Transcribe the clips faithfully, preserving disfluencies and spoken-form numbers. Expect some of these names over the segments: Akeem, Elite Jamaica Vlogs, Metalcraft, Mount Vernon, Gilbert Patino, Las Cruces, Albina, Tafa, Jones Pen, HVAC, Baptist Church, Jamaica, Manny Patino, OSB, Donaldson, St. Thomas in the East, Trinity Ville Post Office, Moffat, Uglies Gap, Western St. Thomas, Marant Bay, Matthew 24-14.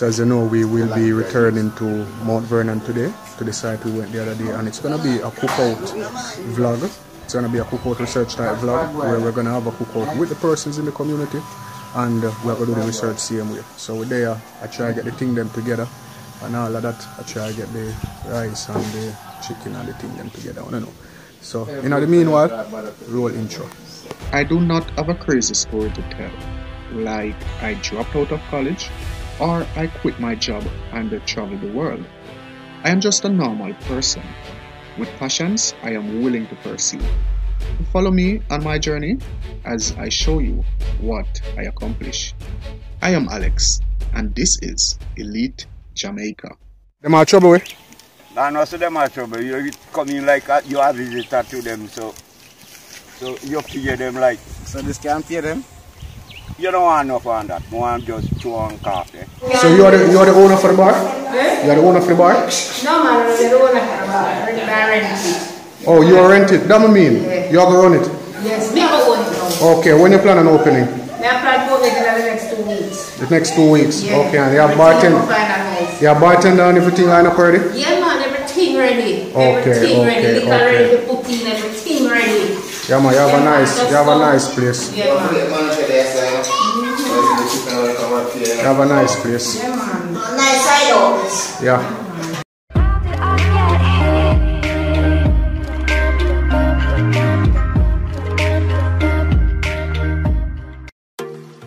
As you know, we will be returning to Mount Vernon today, to the site we went the other day, and it's going to be a cookout vlog. It's going to be a cookout research type vlog where we're going to have a cookout with the persons in the community, and we're going to do the research same way. So with there, I try to get the thing them together, and all of that, I try to get the rice and the chicken and the thing them together, I don't know. So, in the meanwhile, roll intro. I do not have a crazy story to tell, like I dropped out of college, or I quit my job and travel the world. I am just a normal person, with passions I am willing to pursue. Follow me on my journey as I show you what I accomplish. I am Alex, and this is Elite Jamaica. Them are trouble, eh? No, no, so them are trouble. You come in like a, you are visitor to them, so so you fear them like. So this can't fear them? You don't want enough on that. You want just two on coffee. So you are the, you are the owner for the bar? Eh? You are the owner for the bar? No, man, I'm the owner for the bar. I rent it. Oh, you are rented. That what mean? Yeah. You are going to run it? Yes, me will own it now. Okay, when you plan on opening? I plan to open it in the next two weeks. The next two weeks? Yeah. Okay, and you have bartender? You have bartender and everything lined up already? Yeah, man, everything ready. Okay, everything okay, ready. Liquor okay. Ready to put in, everything ready. Yeah, man, you have yeah, a nice, you have a nice place. Yeah, you have a nice place. Yeah, man. Nice idols. Yeah.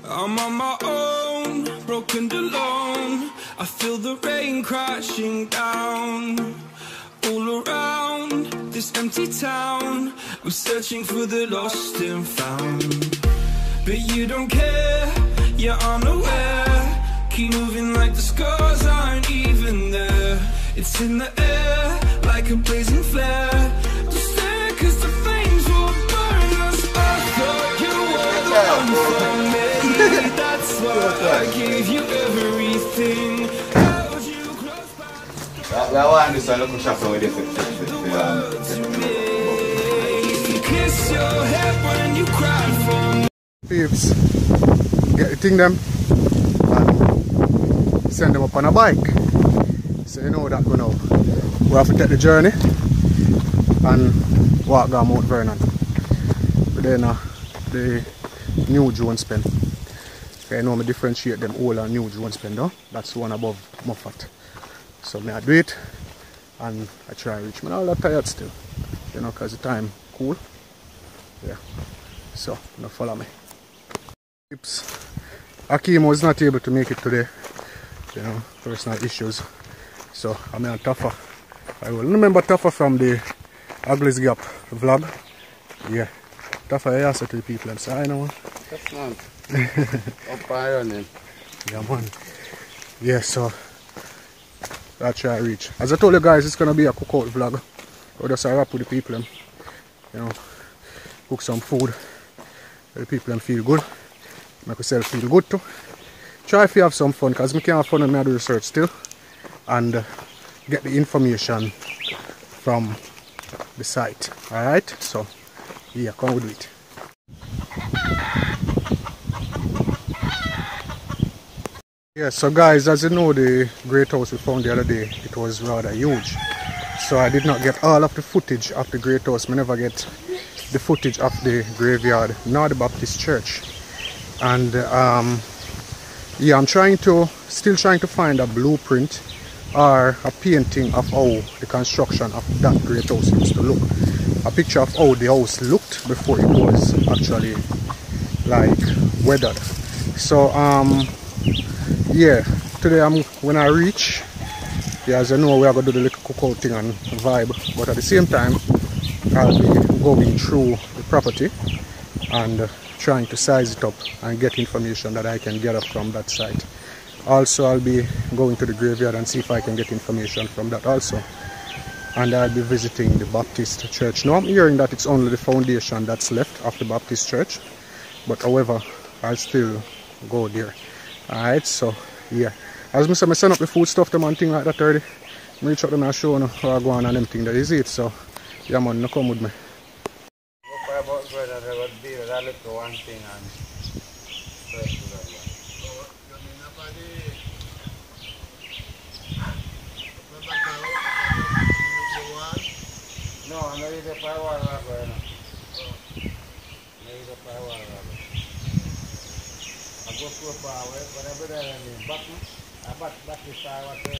I'm on my own, broken alone. I feel the rain crashing down. All around this empty town, we're searching for the lost and found. But you don't care, you're unaware. Keep moving like the scars aren't even there. It's in the air, like a blazing flare. Just stare, cause the flames will burn us. I thought you were the one for me. That's why I gave you everything. That, that one is a local shop over there. Peeps, get the thing them and send them up on a bike. So you know that we know. We have to take the journey and walk down Mount Vernon. But then uh, the new Jones Pen. Okay, you know I differentiate them old and new Jones Pen though. That's the one above Moffat. So I do it and I try and reach me. I'm all that tired still, you know, because the time cool. Yeah. So now follow me. Oops. Akeem was not able to make it today. You know, personal issues. So I'm on Tafa. I will remember Tafa from the Uglies Gap vlog. Yeah. Tafa, I asked to the people and say, I know. That's not. Up and running. Yeah, man. Yeah, so. I try to reach. As I told you guys, it's gonna be a cookout vlog. I'll just wrap with the people, you know, cook some food. The people feel good. Make yourself feel good too. Try if you have some fun, cause we can have fun and I do research still, and uh, get the information from the site. All right, so yeah, come with it. Yeah, so guys, as you know, the great house we found the other day, it was rather huge. So I did not get all of the footage of the great house. I never get the footage of the graveyard, nor the Baptist Church. And um, yeah, I'm trying to, still trying to find a blueprint or a painting of how the construction of that great house used to look. A picture of how the house looked before it was actually like weathered. So, um... yeah, today I'm when I reach, yeah, as you know, we are going to do the little cookout thing and vibe, but at the same time, I'll be going through the property and uh, trying to size it up and get information that I can gather from that site. Also, I'll be going to the graveyard and see if I can get information from that also. And I'll be visiting the Baptist Church. Now, I'm hearing that it's only the foundation that's left of the Baptist Church, but however, I'll still go there. Alright, so yeah. As I said, I send up the food stuff them and thing like that already. I reach out to them and show them how I go on and them thing that is it. So yeah, man, no come with me. No, I'm ready to fire water right now. I'm ready to fire water right now. I go for a power, whatever that I mean. Back, I back, back this fire water.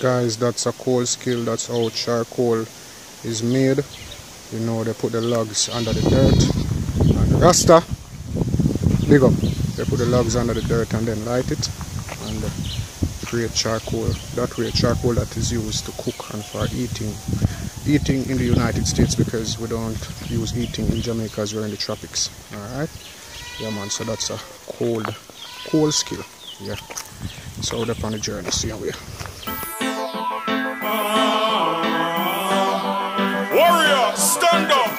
Guys, that's a coal skill. That's how charcoal is made. You know, they put the logs under the dirt and the rasta, big up, they put the logs under the dirt and then light it and create charcoal. That way, charcoal that is used to cook and for eating eating in the United States, because we don't use eating in Jamaica as we're in the tropics. Alright, yeah man, so that's a coal coal skill. Yeah, so that's on the journey. See how we are. Warrior, stand up,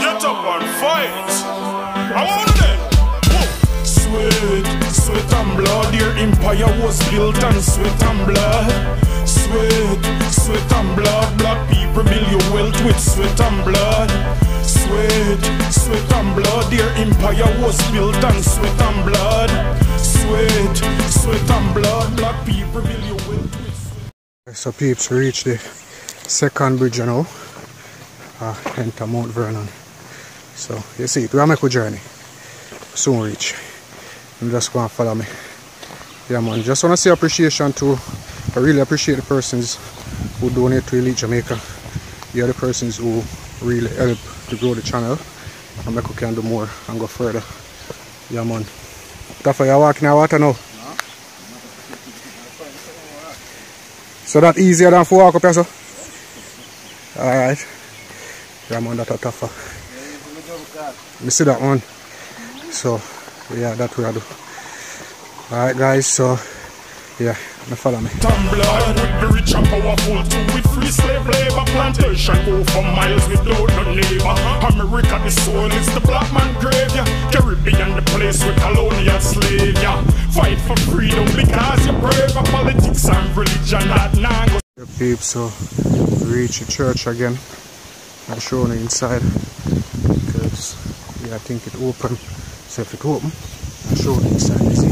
get up and fight. I want them. Whoa. Sweat, sweat and blood, your empire was built on sweat and blood. Sweat, sweat and blood, black people build your wealth with sweat and blood. Sweat, sweat and blood, your empire was built on sweat and blood. Sweat, sweat and blood, black people build your wealth with sweat. So peeps, reach the second bridge, you know, uh, enter Mount Vernon. So you see, we're gonna make a journey. Soon reach. I'm just gonna follow me. Yeah man, just wanna say appreciation to, I really appreciate the persons who donate to Elite Jamaica. You're the persons who really help to grow the channel and make we can do more and go further. Yeah man. Tafa, you're walking in the water now? So that easier than for walk up here, so? Alright, yeah man, that's a tougher. You see that one? So, yeah, that we are do. Alright guys, so, yeah, now follow me. Blood with the rich and powerful too, with free slave labor, plantation go for miles without no neighbor. America, the soul is the black man grave, yeah. Caribbean, the place with colonial slave, yeah. Fight for freedom because you're brave, politics and religion that now. The peeps, so reach the church again. I'm showing you inside because yeah, I think it open. So if it open, I'm showing you inside. Is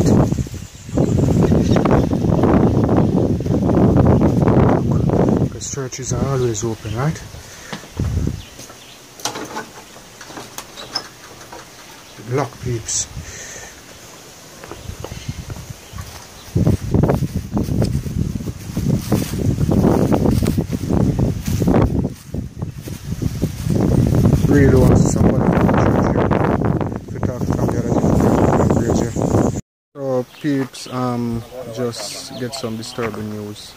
it? Because churches are always open, right? Lock peeps. Really want somebody from the church here to talk from the other church here. So peeps, um, just get some disturbing news.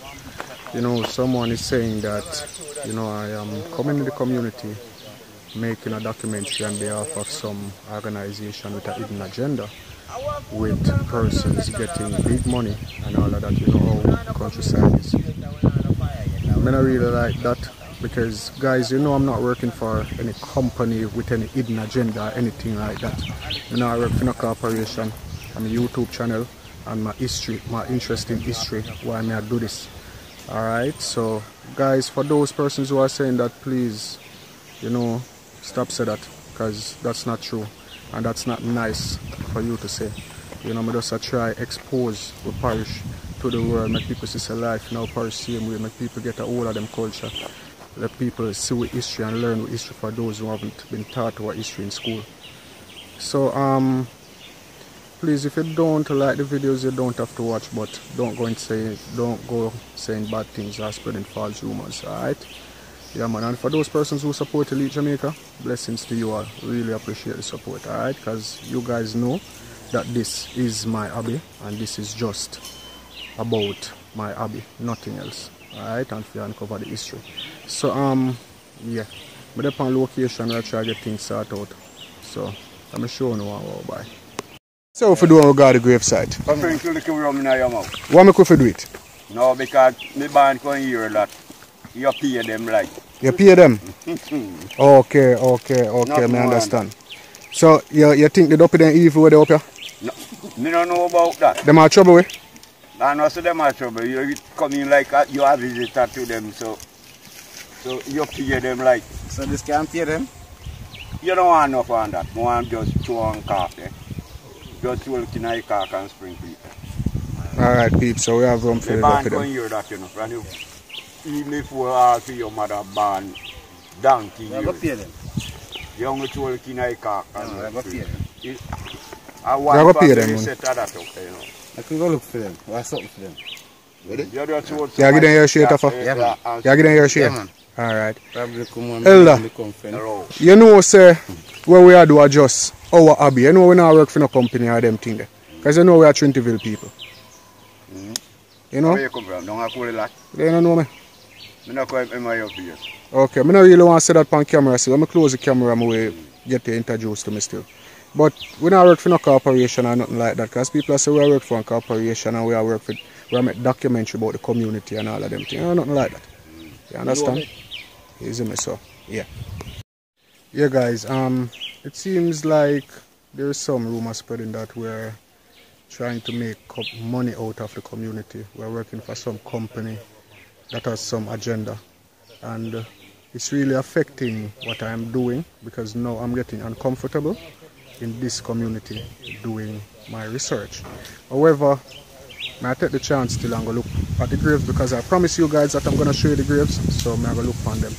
You know, someone is saying that, you know, I am coming in the community making a documentary on behalf of some organization with a hidden agenda, with persons getting big money and all of that, you know, how countryside is. I don't really like that. Because guys, you know, I'm not working for any company with any hidden agenda or anything like that. You know, I work for a corporation. I'm a YouTube channel and my history, my interesting history, why may I do this. Alright, so guys, for those persons who are saying that, please, you know, stop saying that, because that's not true and that's not nice for you to say. You know, I just try expose the parish to the world, make people see life now parish same way, make people get a hold of them culture. Let people see what history and learn what history for those who haven't been taught what history in school. So, um, please, if you don't like the videos, you don't have to watch, but don't go and say, don't go saying bad things or spreading false rumors, alright? Yeah, man, and for those persons who support Elite Jamaica, blessings to you all. Really appreciate the support, alright? Because you guys know that this is my hobby, and this is just about my hobby, nothing else. Alright, and we uncover the history. So um yeah, but upon location I try to get things sorted out. So I'm sure no one will buy. So if you do regard the gravesite. Come in to look around now your mouth. Why make we do it? No, because my band can hear a lot. You pay them like. You pay them? okay, okay, okay, I understand. So you you think the dopey then evil where they up here? No, me don't know about that. Them are trouble with? And also them are trouble. You come in like a, you are visitor to them, so So you have to hear them like. So this can't hear them? You don't want enough on that. You want just throw on cock there. Just throw it in your cock and spring people. Alright peeps, so we have room for the look at them. You that, you know, and you, even if we ask your mother born down to you. You have to pay them. You only throw it in your cock and you have to pay them. I want to pay them. I could go look for them. I have something for them. Ready? You have to hold something. You have to give them your shit off. Yeah, you give them your shit. Alright. Elder, you know, sir, where we are do adjust our hobby. You know, we don't work for no company or them thing there. Because you know, we are Trinity Ville people. Mm-hmm. You know? Where you come from? Don't I call it like? They don't know me. I don't call it M I O P. Okay, I don't really want to say that on camera, so when I close the camera, I will get the introduced to me still. But we don't work for no corporation or nothing like that. Because people say we work for a corporation and we are work for, we make documentary about the community and all of them things. You know, nothing like that. You understand? Easy me so. Yeah. Yeah guys, um it seems like there is some rumor spreading that we're trying to make money out of the community. We're working for some company that has some agenda. And uh, it's really affecting what I'm doing because now I'm getting uncomfortable in this community doing my research. However, I take the chance till I'm going to look at the graves because I promise you guys that I'm going to show you the graves, so I'm going to look on them.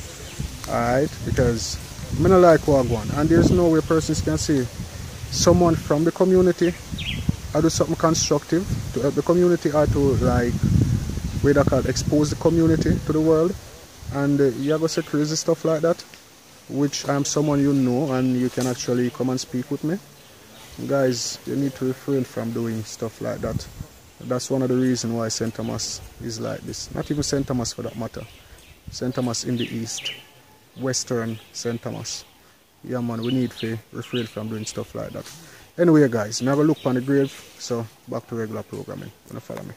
Alright, because I don't like Wagwan, and there's no way persons can see someone from the community or do something constructive to help the community or to, like, way that can expose the community to the world. And uh, you have to say crazy stuff like that, which I'm someone you know and you can actually come and speak with me. Guys, you need to refrain from doing stuff like that. That's one of the reasons why Saint Thomas is like this. Not even Saint Thomas for that matter. Saint Thomas in the East. Western Saint Thomas. Yeah man, we need to refrain from doing stuff like that. Anyway guys, I'm going to look on the grave. So, back to regular programming. You're going to follow me.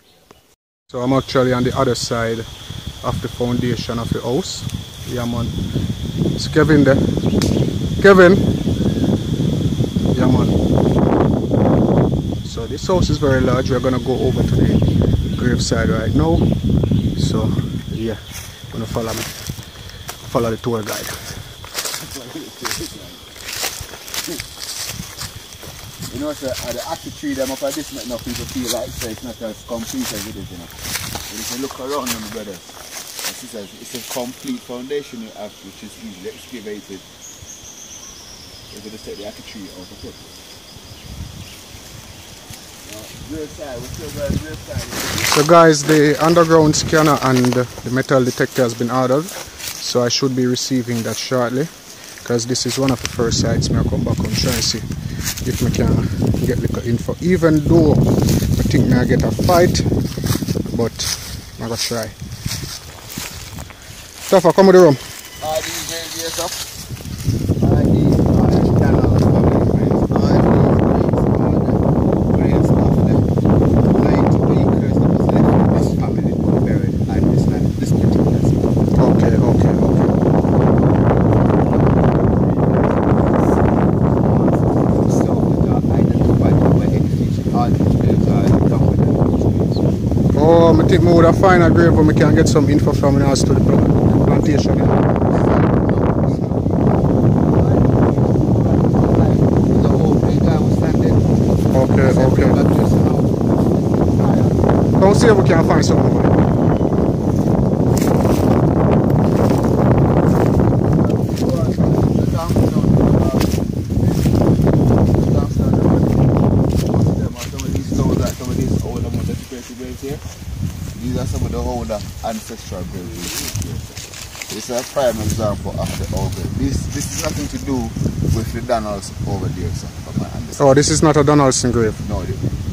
So I'm actually on the other side of the foundation of the house. Yeah man. It's Kevin there. Kevin! Yeah man. So this house is very large. We're gonna go over to the graveside right now. So yeah, gonna follow me. Follow the tour guide. You know, sir, so, uh, the attitude them up at this make no people feel like so it's not as complete as it is, you know. But if you look around them, brothers, this is a, it's a complete foundation you have, which is easily excavated. You're gonna take the attitude out of it. So guys, the underground scanner and the metal detector has been ordered, so I should be receiving that shortly, because this is one of the first sites I come back and try and see if I can get little info, even though I think I get a fight, but I'm going to try. Tafa, come to the room. I would have find a grave where we can get some info from us to the plantation. Okay, okay. Come see if we can find something. Ancestral graves. It's a prime example of the old grave. This this is nothing to do with the Donaldson over there, sir. Oh, this is not a Donaldson grave. No,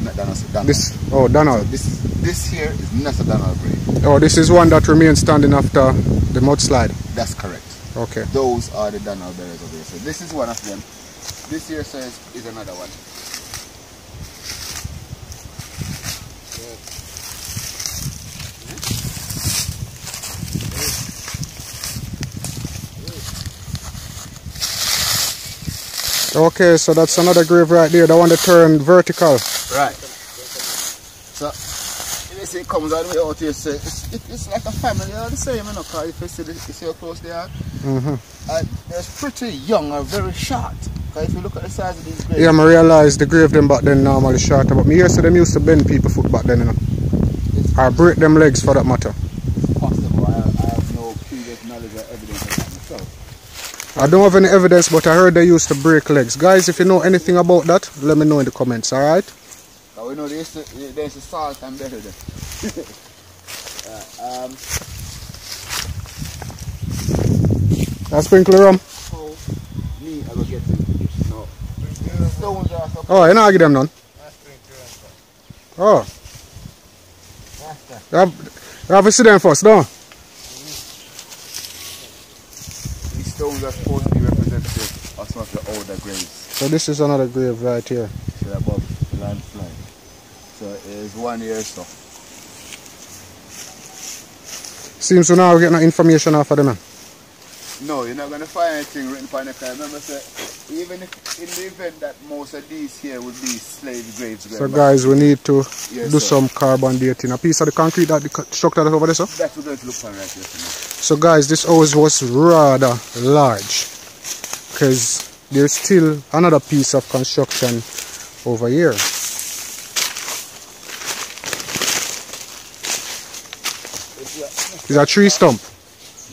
not Donaldson. Donald. This oh Donald. So this is, this here is not a Donald grave. Oh, this is one that remains standing after the mudslide. That's correct. Okay. Those are the Donald burials over here. So this is one of them. This here says is another one. Okay, so that's another grave right there, the one that turned vertical. Right. So, in this see it comes all the way out here, so it's, it, it's like a family all the same, you know, because if you see, the, you see how close they are. Mm-hmm. And they're pretty young and very short, because if you look at the size of these graves. Yeah, I realise the grave them back then normally shorter, but me used to them used to bend people foot back then, you know. It's or break them legs for that matter. Possible, I, I have no previous knowledge or evidence of that myself. I don't have any evidence, but I heard they used to break legs. Guys, if you know anything about that, let me know in the comments, alright? Now we know they used to, they used to salt and better them. uh, um. That sprinkler rum? Oh, me, I go get it. No. Stones are so oh, you don't give them none? That's sprinkler rum. Oh. That's that. You have to see them first, don't you? Stones are supposed to be representative of some of the older graves. So this is another grave right here. So above the landslide. So it is one year so. Seems to now we get no information off of them. No, you're not going to find anything written upon the card. Remember, so even if in the event that most of these here would be slave graves. So remember, guys, we need to yes, do sir. some carbon dating. A piece of the concrete that the structure that over there, sir? That's what we're going to look for right here. So guys, this house was rather large because there's still another piece of construction over here. It's a tree stump.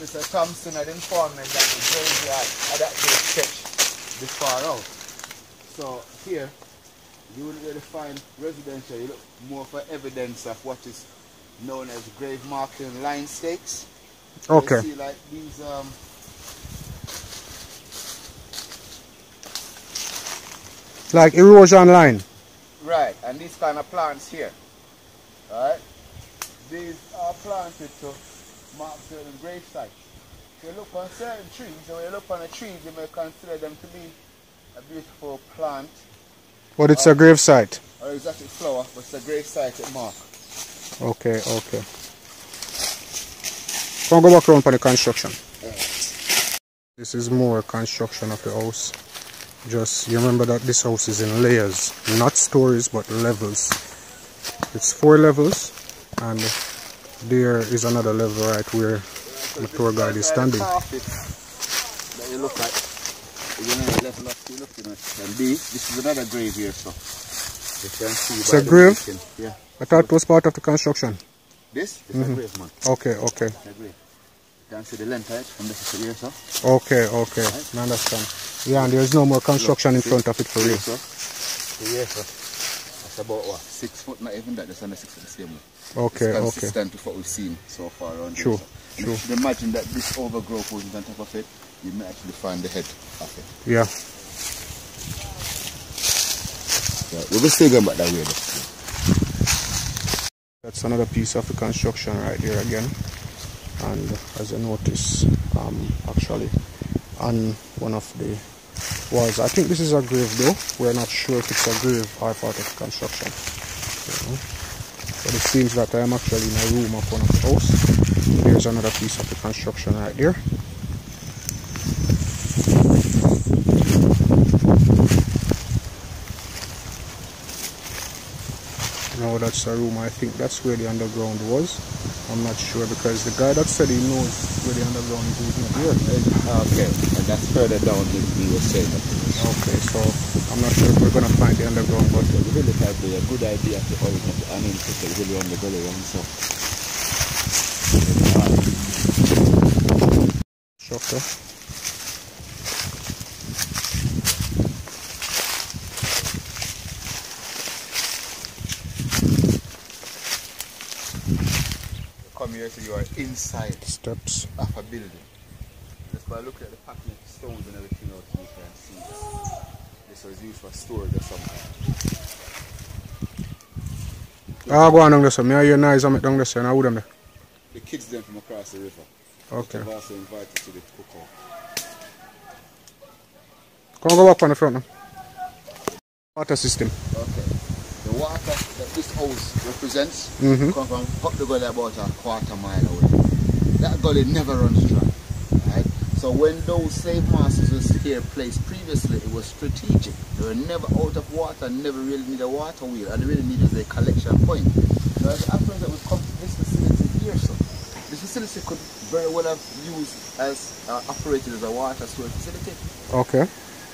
Mister Thompson had informed me that the graveyard had actually stretched this far out. So here, you wouldn't really find residential, you look more for evidence of what is known as grave marking line stakes. Okay. You see like these, um, like erosion line. Right, and these kind of plants here. Alright? These are planted to mark certain grave sites. If you look on certain trees, or when you look on the trees, you may consider them to be a beautiful plant. But it's um, a grave site. Or exactly flower, but it's a grave site it mark. Okay, okay. Come go back around for the construction. Yeah. This is more construction of the house. Just you remember that this house is in layers, not stories but levels. It's four levels, and there is another level right where yeah, the tour guide is standing. That you look at, you know, the level up you look at, and B, this is another grave here, so you can see. It's a grave. Mission. Yeah. I thought it was part of the construction. This is mm-hmm. a grave, man. Okay, okay. It's a grave. You can see the length right from this here, sir. Okay, okay. Right? I understand. Yeah, and there's no more construction Look, in front of it for real. Yes, sir. Yes, sir. That's about what? Six foot, not even that. That's under six foot the same way. Okay, it's consistent okay. with what we've seen so far around here. True, true. And if you imagine that this overgrowth wasn't on top of it, you may actually find the head of it. Yeah. yeah. We'll be still going back that way, though. That's another piece of the construction right there again, and as you notice, um, actually on one of the walls, I think this is a grave though, we're not sure if it's a grave or part of the construction, so, but it seems that I am actually in a room of one of the house. Here's another piece of the construction right there. No, that's a room. I think that's where the underground was. I'm not sure because the guy that said he knows where the underground is is not here. Okay, and that's further down he, he was saying that. Okay, so I'm not sure if we're gonna find the underground, but it really might be a good idea to always have the animals to really on the belly one. So shocker. So you are inside steps of a building. Just by looking at the packing of stones and everything out here, you can see this. This was used for storage or something. I'll go on down there, sir. I hear noise and I down there, sir. I would them there. The kids them from across the river. Okay. They've also invited to the cookout. Come on, go back on the front now. Water system. Okay. The water that this house represents mm-hmm. comes from up the gully about a quarter mile away. That gully never runs dry. Right? So when those slave masters was here placed previously, it was strategic. They were never out of water, never really needed a water wheel, and they really needed a collection point. Now, the Africans that would come to this facility here, so this facility could very well have used as uh, operated as a water storage facility. Okay.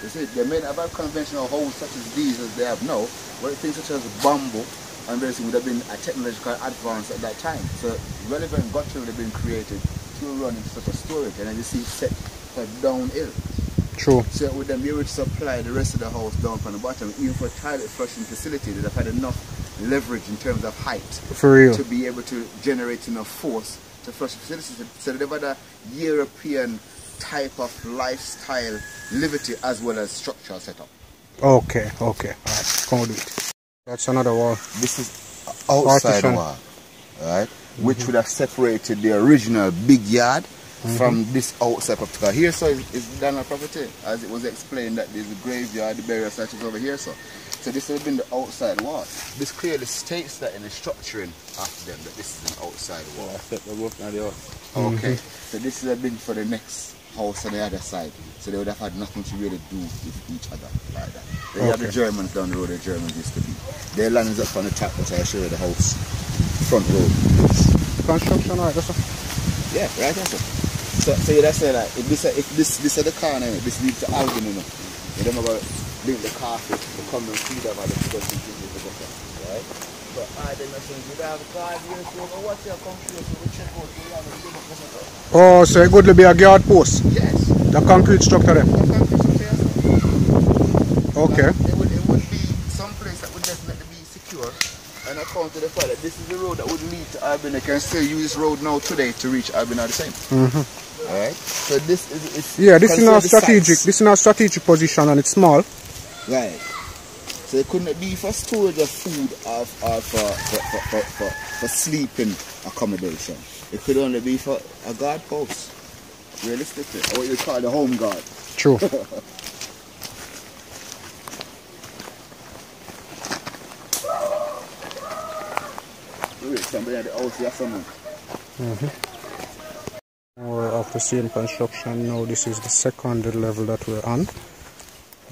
You see, they may not have conventional homes such as these as they have now, but things such as bamboo and everything would have been a technological advance at that time. So relevant gutters would have been created to run into such a storage, and then you see set like downhill. True. So with them, you would supply the rest of the house down from the bottom. Even for toilet flushing facility, that have had enough leverage in terms of height for real to be able to generate enough force to flush the facility. So they've had a European type of lifestyle liberty as well as structural setup. Okay, okay, all right, come with it. That's another wall. This is outside partition wall, right? Mm-hmm. Which would have separated the original big yard mm-hmm. from this outside property here. So it's, it's done a property, as it was explained that there's a graveyard, the burial site is over here. So, so this would have been the outside wall. This clearly states that in the structuring of them that this is an outside wall. Mm-hmm. Okay, so this would have been for the next house on the other side, so they would have had nothing to really do with each other like that. They okay. had the Germans down the road, the Germans used to be. Their land is up on the top, which I show you the house front road. Construction, right, that's a... yeah, right, that's it. So, so you that's say that if this, if this, this is the corner, this leads to Albina, you know. You don't know about link the carpet, the common feed of other people to give you the water, right? But I didn't mention you have a car here, so what's your computer? So we check out, we have a little bit of... Oh, so it would be a guard post? Yes. The concrete structure there? The concrete structure, yes. Okay. Now, it, would, it would be some place that would definitely be secure, and according to the fact that this is the road that would lead to Albina. You can still use this road now today to reach Albina the same. Mm-hmm. Alright? So this is... It's yeah, this is, our strategic, this is our strategic position and it's small. Right. So it couldn't be for storage of food or for, for, for, for, for, for sleeping accommodation. It could only be for a guard post, realistically, or what you call the home guard. True. Look at somebody at the house here somewhere. Mm-hmm. We're off the same construction now. This is the second level that we're on,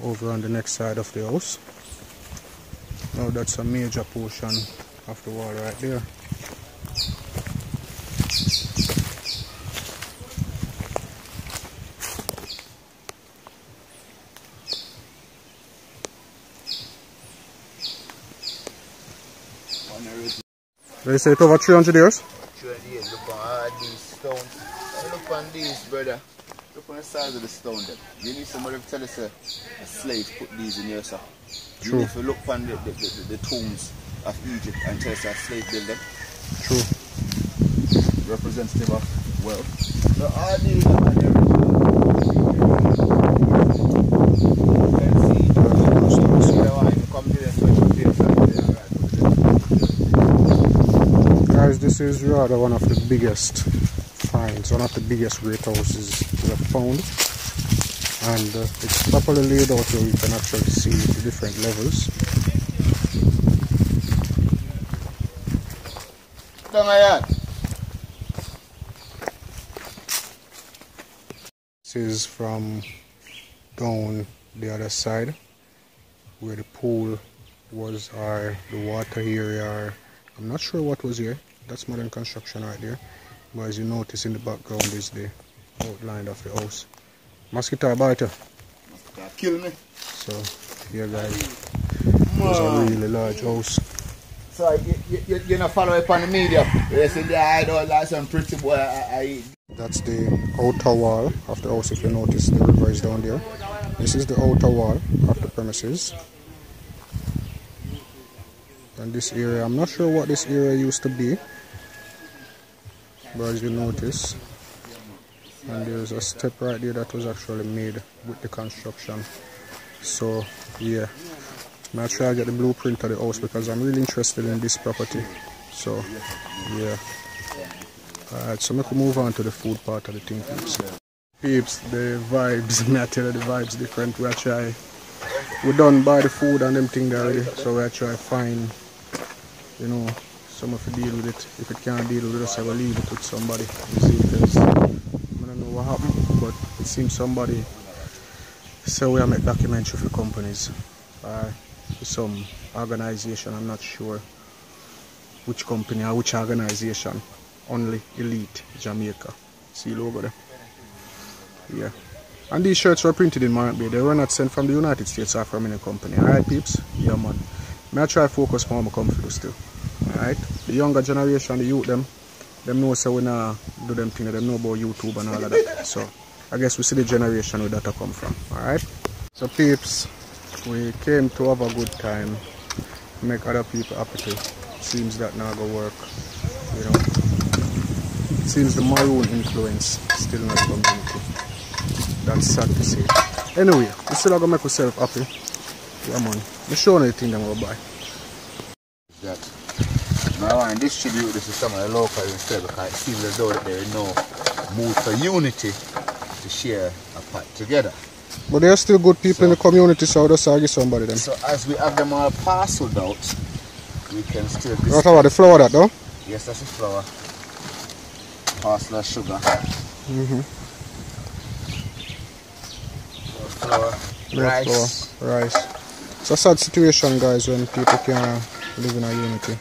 over on the next side of the house. Now that's a major portion of the wall right there. They say it over three hundred years? three hundred years, look on all these stones. Look on these, brother. Look on the size of the stone there. You need somebody to tell us a, a slave put these in here, sir. True. You need to look on the, the, the, the tombs of Egypt and tell us a slave build them. True. Representative of wealth. Look all these are This is rather one of the biggest finds, one of the biggest great houses we have found, and uh, it's properly laid out so you can actually see the different levels. This is from down the other side where the pool was, or the water area, or I'm not sure what was here. That's modern construction right there, but as you notice in the background is the outline of the house. Mosquito biter. Mosquito kill me. So here guys, it's a really large house. So you, you, you're not following up on the media? Yes, I don't like some pretty boy I, I eat. That's the outer wall of the house. If you notice, the river is down there. This is the outer wall of the premises. And this area, I'm not sure what this area used to be, but as you notice, and there's a step right there that was actually made with the construction. So yeah, I'm gonna try to get the blueprint of the house because I'm really interested in this property. So yeah, alright, so we can move on to the food part of the thing. Peeps, peeps the vibes, I tell you the vibes different. We'll try, we're done by the food and them thing there already, so we'll try to find, you know, someone to deal with it. If it can't deal with us, I will leave it with somebody. You see, because I don't know what happened, but it seems somebody so we have a documentary for companies, uh, for some organization, I'm not sure. which company or which organization. Only Elite Jamaica. Seal over there. Yeah. And these shirts were printed in Marant Bay. They were not sent from the United States or from any company. Alright, peeps? Yeah, man. May I try focus for my comfort still. Alright? The younger generation, the youth, them, them know so we nah do them thing. They know about YouTube and all of that. So, I guess we see the generation where that come from. Alright? So, peeps, we came to have a good time. Make other people happy too. Seems that now go work. You know? Seems the Maroon influence still not coming into. That's sad to see. Anyway, we still have to make ourselves happy. Yeah, man. We show you the thing that we'll buy. That. Now I want to distribute this to some of the locals instead because it seems as though there is no mood for unity to share a pot together. But there are still good people so, in the community, so just argue somebody then. So as we have them all parceled out, we can still distribute. What about the flour that though? Yes, that's the flour. Parcel of sugar. Mm-hmm. Flour, rice. Flour, rice. It's a sad situation, guys, when people can live in a unity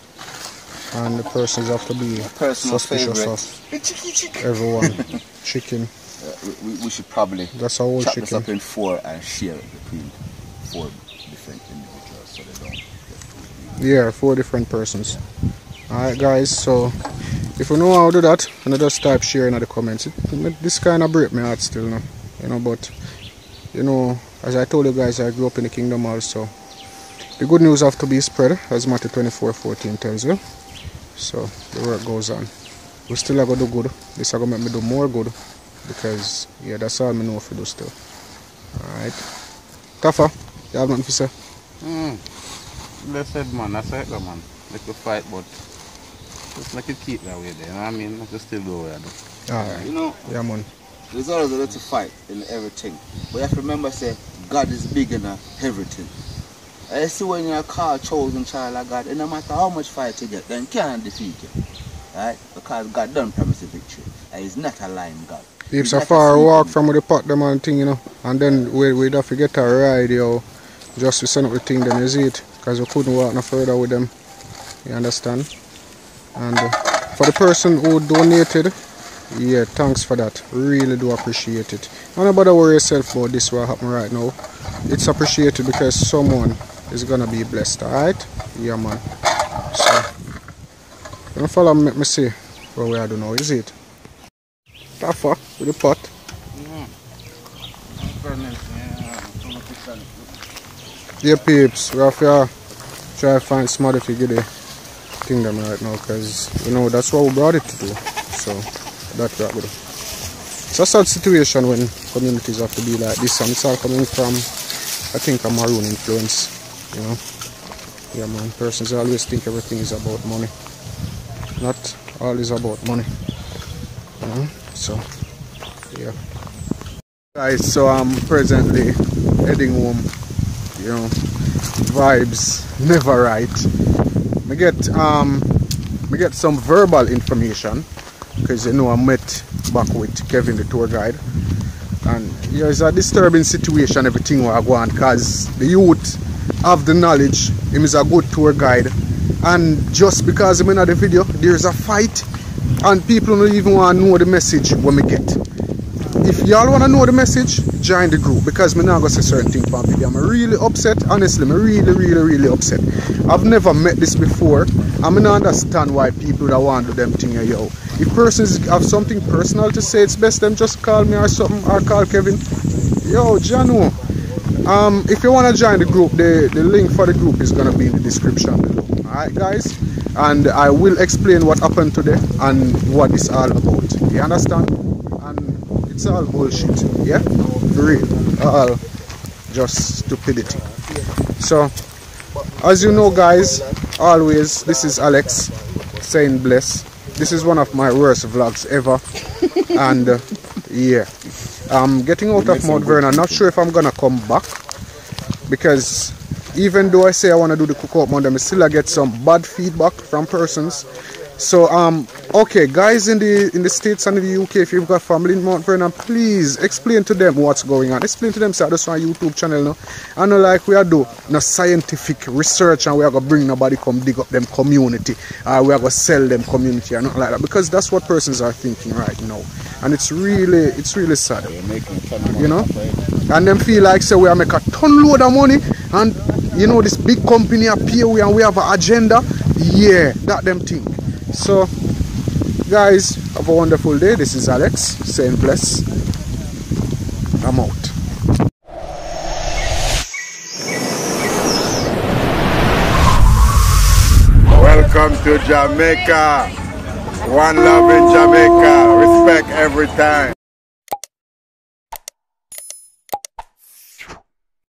and the persons have to be suspicious favorite. Of everyone. Chicken. Uh, we, we should probably That's our chop chicken. This up in four and share it between four different individuals so they don't get food. Yeah, four different persons. Yeah. Alright, guys, so if you know how to do that, and just type share in the comments. It, this kind of break my heart still, no? You know, but. You know, as I told you guys, I grew up in the kingdom also. The good news have to be spread, as Matthew twenty-four fourteen tells you. So, the work goes on. We still are going to do good. This is going to make me do more good. Because, yeah, that's all I know if we do still. Alright. Tafa, you have nothing to say? Hmm. Blessed man, that's right, man. Like a fight, but just like it keep that way there. You know what I mean? I just still do what I do. Alright. You know? Yeah, man. There's always a little fight in everything. But you have to remember, say, God is bigger than everything. I see when you're called chosen child of God, and no matter how much fight you get, then can't defeat you. Right? Because God don't promise a victory. And he's not a lying God. It's a far walk from the pot them and thing, you know. And then we we'd have to get a ride, yo. Just to send up the thing them, is it? Because we couldn't walk no further with them. You understand? And uh, for the person who donated, yeah, thanks for that. Really do appreciate it. Don't about to worry yourself about this what happened right now. It's appreciated because someone is gonna be blessed, alright? Yeah, man. So don't follow me, me see what we are doing now, is it? Tafa with the pot. Yeah, peeps, we have to try to find somebody to get the thing them right now, because you know that's what we brought it to do. So that's right with it. It's a sad situation when communities have to be like this, and it's all coming from, I think, a Maroon influence, you know. Yeah, man, persons always think everything is about money. Not all is about money, you know. So, yeah. Guys, so I'm presently heading home, you know. Vibes never right. We get, um, we get some verbal information. Because you know I met back with Kevin the tour guide, and yeah, it's a disturbing situation everything what I go on, because the youth have the knowledge him is a good tour guide, and just because I'm in the video there's a fight and people don't even want to know the message when we get. If y'all want to know the message, join the group, because I'm not going to say certain things for video. I'm really upset, honestly. I'm really, really, really upset. I've never met this before. I'm not understand why people that want to do them thing, yo. If persons have something personal to say, it's best them just call me or something, or call Kevin. Yo, Janu. Um, if you want to join the group, the, the link for the group is going to be in the description below. Alright, guys? And I will explain what happened today and what it's all about. You understand? It's all bullshit, yeah? For real. All just stupidity. So, as you know, guys, always, this is Alex saying bless. This is one of my worst vlogs ever. And, uh, yeah. I'm getting out of Mount Vernon. I'm not sure if I'm going to come back. Because even though I say I want to do the cookout Monday, I still get some bad feedback from persons. So um okay, guys in the in the States and in the U K, if you've got family in Mount Vernon, please explain to them what's going on. Explain to them, say that's on our YouTube channel now. I know like we are doing no scientific research and we are gonna bring nobody come dig up them community. Uh, we are gonna sell them community and not like that. Because that's what persons are thinking right now. And it's really it's really sad. You know? And them feel like say we are make a ton load of money and you know this big company appear we and we have an agenda. Yeah, that them thing. So guys, have a wonderful day. This is Alex saying bless. I'm out. Welcome to Jamaica. One love in Jamaica. Respect every time.